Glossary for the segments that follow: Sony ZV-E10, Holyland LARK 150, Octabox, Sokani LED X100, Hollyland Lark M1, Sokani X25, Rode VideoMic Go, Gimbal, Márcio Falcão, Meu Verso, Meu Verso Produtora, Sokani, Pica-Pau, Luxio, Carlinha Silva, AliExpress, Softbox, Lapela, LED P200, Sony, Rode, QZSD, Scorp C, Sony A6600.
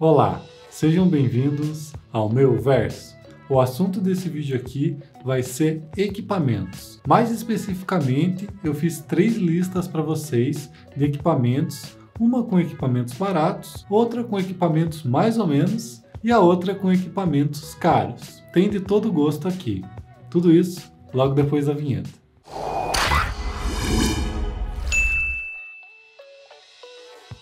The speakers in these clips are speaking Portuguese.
Olá, sejam bem-vindos ao Meu Verso. O assunto desse vídeo aqui vai ser equipamentos. Mais especificamente, eu fiz 3 listas para vocês de equipamentos, uma com equipamentos baratos, outra com equipamentos mais ou menos e a outra com equipamentos caros. Tem de todo gosto aqui. Tudo isso logo depois da vinheta.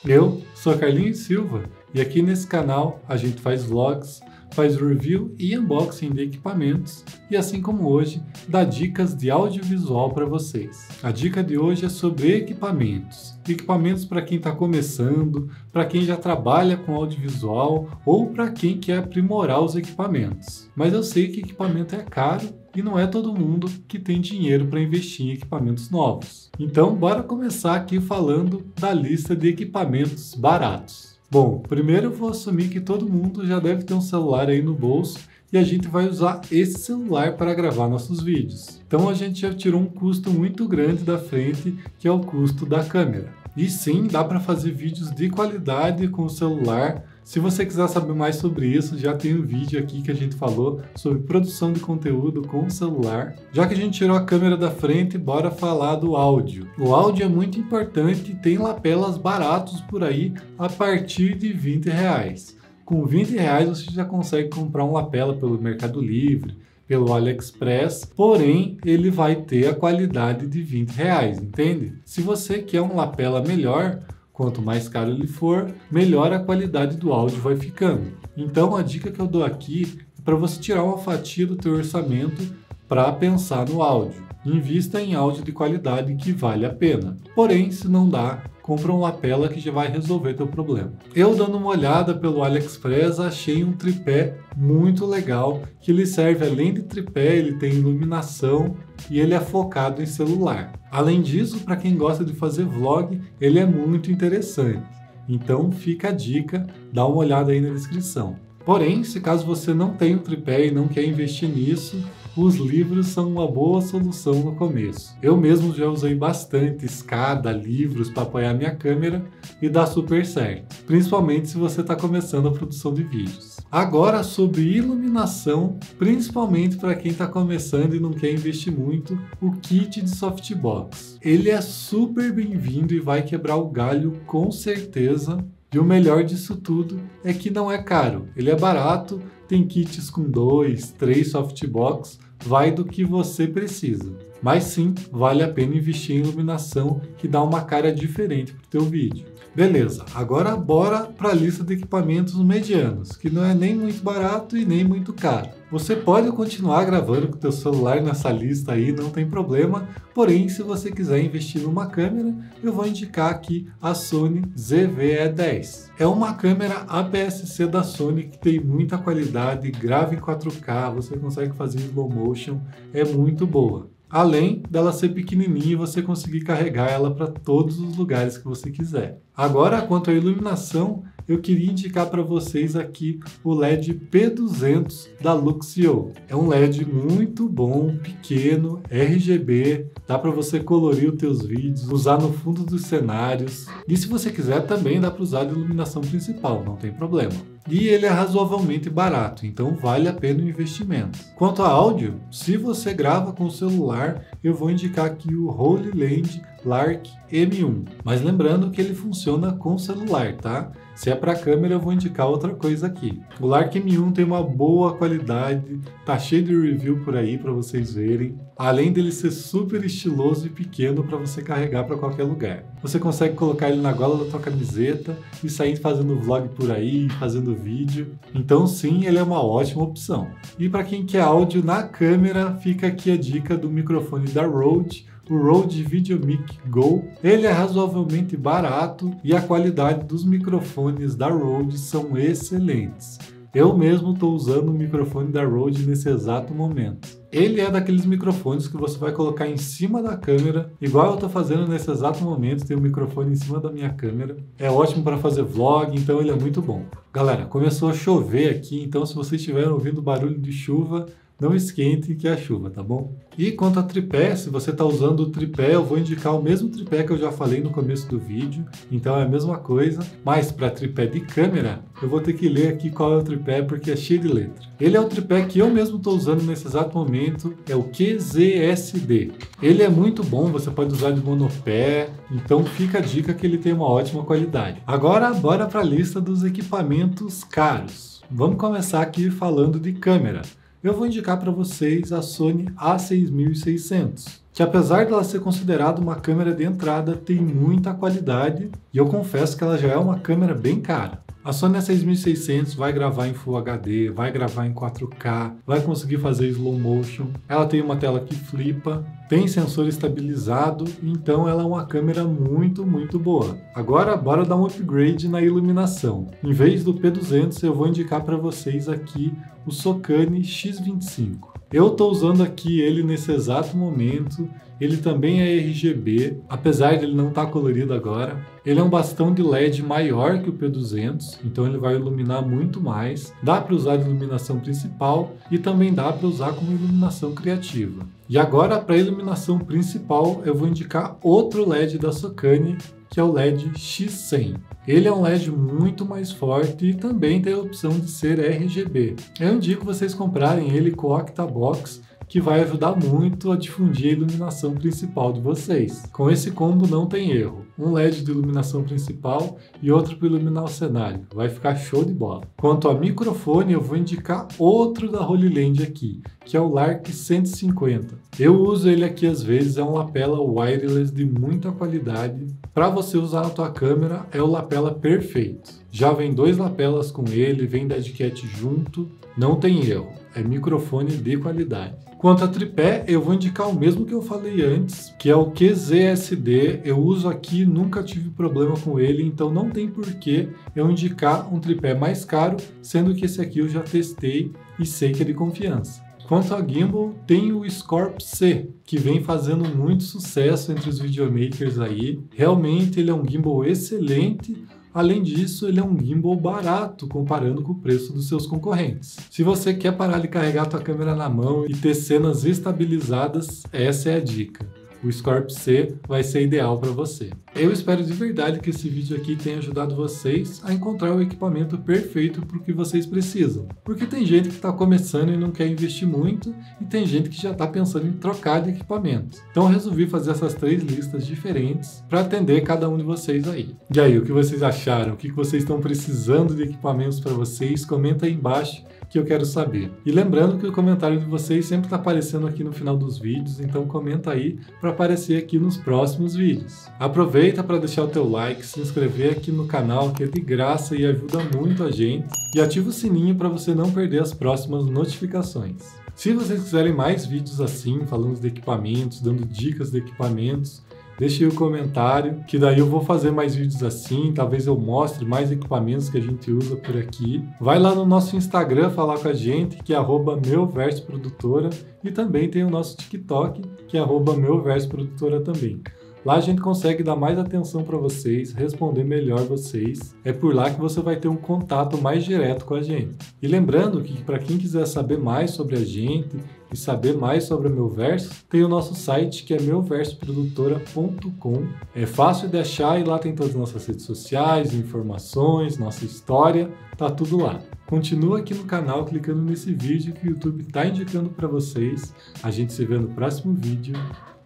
Eu sou a Carlinha Silva e aqui nesse canal a gente faz vlogs, faz review e unboxing de equipamentos e, assim como hoje, dá dicas de audiovisual para vocês. A dica de hoje é sobre equipamentos. Equipamentos para quem está começando, para quem já trabalha com audiovisual ou para quem quer aprimorar os equipamentos. Mas eu sei que equipamento é caro e não é todo mundo que tem dinheiro para investir em equipamentos novos. Então, bora começar aqui falando da lista de equipamentos baratos. Bom, primeiro eu vou assumir que todo mundo já deve ter um celular aí no bolso e a gente vai usar esse celular para gravar nossos vídeos. Então a gente já tirou um custo muito grande da frente, que é o custo da câmera. E sim, dá para fazer vídeos de qualidade com o celular. Se você quiser saber mais sobre isso, já tem um vídeo aqui que a gente falou sobre produção de conteúdo com o celular. Já que a gente tirou a câmera da frente, bora falar do áudio. O áudio é muito importante e tem lapelas baratos por aí a partir de R$20. Com R$20 você já consegue comprar um lapela pelo Mercado Livre, pelo AliExpress, porém ele vai ter a qualidade de R$20, entende? Se você quer um lapela melhor, quanto mais caro ele for, melhor a qualidade do áudio vai ficando. Então a dica que eu dou aqui é para você tirar uma fatia do teu orçamento para pensar no áudio. Invista em áudio de qualidade que vale a pena. Porém, se não dá, compra um lapela que já vai resolver teu problema. Eu, dando uma olhada pelo AliExpress, achei um tripé muito legal, que ele serve além de tripé, ele tem iluminação e ele é focado em celular. Além disso, para quem gosta de fazer vlog, ele é muito interessante. Então fica a dica, dá uma olhada aí na descrição. Porém, se caso você não tem um tripé e não quer investir nisso, os livros são uma boa solução no começo. Eu mesmo já usei bastante escada, livros para apoiar minha câmera e dá super certo, principalmente se você está começando a produção de vídeos. Agora sobre iluminação, principalmente para quem está começando e não quer investir muito, o kit de softbox. Ele é super bem-vindo e vai quebrar o galho com certeza. E o melhor disso tudo é que não é caro, ele é barato, tem kits com 2, 3 softbox, vai do que você precisa. Mas sim, vale a pena investir em iluminação que dá uma cara diferente para o teu vídeo. Beleza, agora bora para a lista de equipamentos medianos, que não é nem muito barato e nem muito caro. Você pode continuar gravando com o teu celular nessa lista aí, não tem problema, porém se você quiser investir numa câmera, eu vou indicar aqui a Sony ZV-E10. É uma câmera APS-C da Sony que tem muita qualidade, grava em 4K, você consegue fazer slow motion, é muito boa. Além dela ser pequenininha e você conseguir carregar ela para todos os lugares que você quiser. Agora, quanto à iluminação, eu queria indicar para vocês aqui o LED P200 da Luxio. É um LED muito bom, pequeno, RGB, dá para você colorir os teus vídeos, usar no fundo dos cenários. E se você quiser também dá para usar de iluminação principal, não tem problema. E ele é razoavelmente barato, então vale a pena o investimento. Quanto a áudio, se você grava com o celular, eu vou indicar aqui o Holyland LARK M1. Mas lembrando que ele funciona com celular, tá? Se é para câmera, eu vou indicar outra coisa aqui. O LARK M1 tem uma boa qualidade, tá cheio de review por aí para vocês verem. Além dele ser super estiloso e pequeno para você carregar para qualquer lugar. Você consegue colocar ele na gola da tua camiseta e sair fazendo vlog por aí, fazendo vídeo. Então sim, ele é uma ótima opção. E para quem quer áudio na câmera, fica aqui a dica do microfone da Rode, o Rode VideoMic Go. Ele é razoavelmente barato e a qualidade dos microfones da Rode são excelentes. Eu mesmo estou usando o microfone da Rode nesse exato momento. Ele é daqueles microfones que você vai colocar em cima da câmera, igual eu estou fazendo nesse exato momento, tem um microfone em cima da minha câmera. É ótimo para fazer vlog, então ele é muito bom. Galera, começou a chover aqui, então se vocês estiverem ouvindo barulho de chuva, não esquente que é a chuva, tá bom? E quanto a tripé, se você está usando o tripé, eu vou indicar o mesmo tripé que eu já falei no começo do vídeo, então é a mesma coisa, mas para tripé de câmera, eu vou ter que ler aqui qual é o tripé, porque é cheio de letra. Ele é o tripé que eu mesmo estou usando nesse exato momento, é o QZSD. Ele é muito bom, você pode usar de monopé, então fica a dica que ele tem uma ótima qualidade. Agora, bora para a lista dos equipamentos caros. Vamos começar aqui falando de câmera. Eu vou indicar para vocês a Sony A6600, que apesar dela ser considerada uma câmera de entrada, tem muita qualidade e eu confesso que ela já é uma câmera bem cara. A Sony A6600 vai gravar em Full HD, vai gravar em 4K, vai conseguir fazer slow motion, ela tem uma tela que flipa, tem sensor estabilizado, então ela é uma câmera muito boa. Agora bora dar um upgrade na iluminação. Em vez do P200 eu vou indicar para vocês aqui o Sokani X25. Eu estou usando aqui ele nesse exato momento, ele também é RGB, apesar de ele não estar colorido agora. Ele é um bastão de LED maior que o P200, então ele vai iluminar muito mais. Dá para usar de iluminação principal e também dá para usar como iluminação criativa. E agora, para a iluminação principal, eu vou indicar outro LED da Sokani, que é o LED X100. Ele é um LED muito mais forte e também tem a opção de ser RGB. Eu indico vocês comprarem ele com o Octabox, que vai ajudar muito a difundir a iluminação principal de vocês. Com esse combo não tem erro. Um LED de iluminação principal e outro para iluminar o cenário. Vai ficar show de bola. Quanto a microfone, eu vou indicar outro da Holyland aqui, que é o LARK 150. Eu uso ele aqui às vezes, é um lapela wireless de muita qualidade. Para você usar na tua câmera, é o lapela perfeito. Já vem dois lapelas com ele, vem deadcat junto, não tem erro, é microfone de qualidade. Quanto a tripé, eu vou indicar o mesmo que eu falei antes, que é o QZSD, eu uso aqui, nunca tive problema com ele, então não tem por que eu indicar um tripé mais caro, sendo que esse aqui eu já testei e sei que é de confiança. Quanto ao gimbal, tem o Scorp C, que vem fazendo muito sucesso entre os videomakers aí, realmente ele é um gimbal excelente. Além disso, ele é um gimbal barato comparando com o preço dos seus concorrentes. Se você quer parar de carregar tua câmera na mão e ter cenas estabilizadas, essa é a dica. O Scorp C vai ser ideal para você. Eu espero de verdade que esse vídeo aqui tenha ajudado vocês a encontrar o equipamento perfeito para o que vocês precisam. Porque tem gente que está começando e não quer investir muito, e tem gente que já está pensando em trocar de equipamento. Então eu resolvi fazer essas três listas diferentes para atender cada um de vocês aí. E aí, o que vocês acharam? O que vocês estão precisando de equipamentos para vocês? Comenta aí embaixo que eu quero saber. E lembrando que o comentário de vocês sempre está aparecendo aqui no final dos vídeos, então comenta aí para aparecer aqui nos próximos vídeos. Aproveita para deixar o teu like, se inscrever aqui no canal que é de graça e ajuda muito a gente, e ativa o sininho para você não perder as próximas notificações. Se vocês quiserem mais vídeos assim, falando de equipamentos, dando dicas de equipamentos, deixe aí o comentário, que daí eu vou fazer mais vídeos assim, talvez eu mostre mais equipamentos que a gente usa por aqui. Vai lá no nosso Instagram falar com a gente, que é @meuversoprodutora, e também tem o nosso TikTok, que é @meuversoprodutora também. Lá a gente consegue dar mais atenção para vocês, responder melhor vocês. É por lá que você vai ter um contato mais direto com a gente. E lembrando que para quem quiser saber mais sobre a gente e saber mais sobre o Meu Verso, tem o nosso site que é meuversoprodutora.com. É fácil de achar e lá tem todas as nossas redes sociais, informações, nossa história, tá tudo lá. Continua aqui no canal clicando nesse vídeo que o YouTube tá indicando para vocês. A gente se vê no próximo vídeo.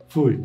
Fui!